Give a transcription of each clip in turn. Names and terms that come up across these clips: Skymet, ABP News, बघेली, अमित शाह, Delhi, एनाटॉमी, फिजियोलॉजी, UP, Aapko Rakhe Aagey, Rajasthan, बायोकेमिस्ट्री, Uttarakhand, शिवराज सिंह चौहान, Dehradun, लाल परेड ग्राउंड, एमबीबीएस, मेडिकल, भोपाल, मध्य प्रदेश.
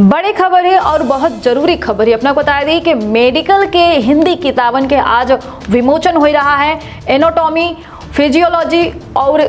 बड़ी खबर है और बहुत जरूरी खबर है। अपना बता दें कि मेडिकल के हिंदी किताबन के आज विमोचन हो रहा है। एनाटॉमी, फिजियोलॉजी और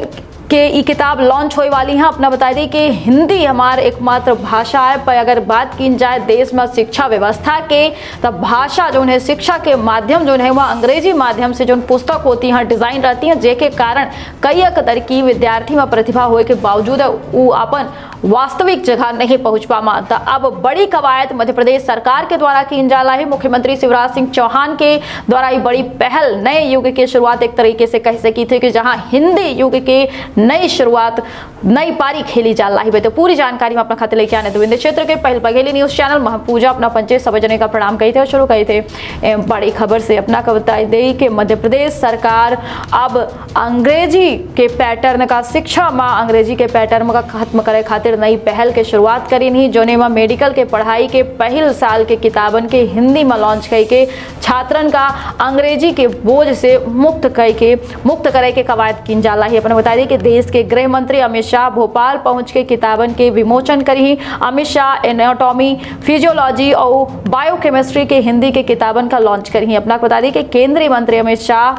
के ये किताब लॉन्च होने वाली है। अपना बता दें कि हिंदी हमारे एकमात्र भाषा है, पर अगर बात की जाए देश में शिक्षा व्यवस्था के, तब भाषा जो है शिक्षा के माध्यम जो है वह अंग्रेजी माध्यम से जो पुस्तक होती हैं डिज़ाइन रहती हैं, जिसके कारण कई कदर की विद्यार्थी में प्रतिभा होने के बावजूद वो अपन वास्तविक जगह नहीं पहुँच पामा। तो अब बड़ी कवायद मध्य प्रदेश सरकार के द्वारा की जाला है। मुख्यमंत्री शिवराज सिंह चौहान के द्वारा ये बड़ी पहल नए युग की शुरुआत एक तरीके से कह सकी थी कि जहाँ हिंदी युग के नई शुरुआत नई पारी खेली जा रही है। तो पूरी जानकारी में अपना खाते लेके आने तो क्षेत्र के पहल बघेली न्यूज चैनल महापूजा अपना पंचायत सब जने का प्रणाम कही थे और शुरू कही थे। बड़ी खबर से अपना बताई दी कि मध्य प्रदेश सरकार अब अंग्रेजी के पैटर्न का शिक्षा माँ अंग्रेजी के पैटर्न का खत्म करे खातिर नई पहल के शुरुआत करी नहीं, जोने में मेडिकल के पढ़ाई के पहल साल के किताबन के हिंदी में लॉन्च करके छात्रन का अंग्रेजी के बोझ से मुक्त करे के कवायद की जा रही है। अपने बता दी कि देश के गृह मंत्री अमित शाह भोपाल पहुंच के किताबन के विमोचन करी। अमित शाह एनाटॉमी, फिजियोलॉजी और बायोकेमिस्ट्री के हिंदी के किताबन का लॉन्च करी। अपना बता दें कि केंद्रीय मंत्री अमित शाह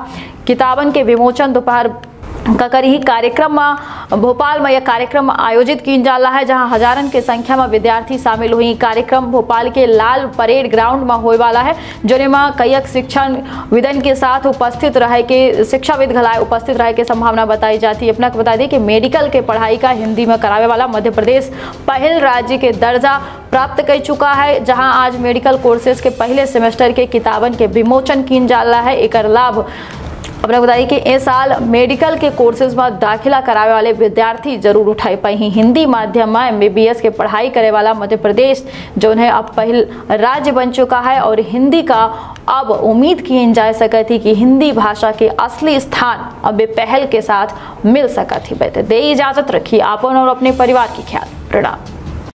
किताबन के विमोचन दोपहर का करी कार्यक्रम में भोपाल में यह कार्यक्रम आयोजित किया जा रहा है, जहां हजारन के संख्या में विद्यार्थी शामिल हुई। कार्यक्रम भोपाल के लाल परेड ग्राउंड में होने वाला है, जिनमें कई शिक्षण विदन के साथ उपस्थित रहे के शिक्षाविद घलाए उपस्थित रहे के संभावना बताई जाती है। अपना बता दें कि मेडिकल के पढ़ाई का हिंदी में करावे वाला मध्य प्रदेश पहल राज्य के दर्जा प्राप्त कर चुका है, जहाँ आज मेडिकल कोर्सेज के पहले सेमेस्टर के किताबन के विमोचन किया जा रहा है। एक लाभ अपने बताइए कि इस साल मेडिकल के कोर्सेज में दाखिला करावे वाले विद्यार्थी जरूर उठाई पाई। हिंदी माध्यम में एमबीबीएस के पढ़ाई करे वाला मध्य प्रदेश जो है अब पहल राज्य बन चुका है और हिंदी का अब उम्मीद की जा सकती थी कि हिंदी भाषा के असली स्थान अब पहल के साथ मिल सकती है। बेटे दे इजाजत रखिए, आपन और अपने परिवार की ख्याल प्रणाम।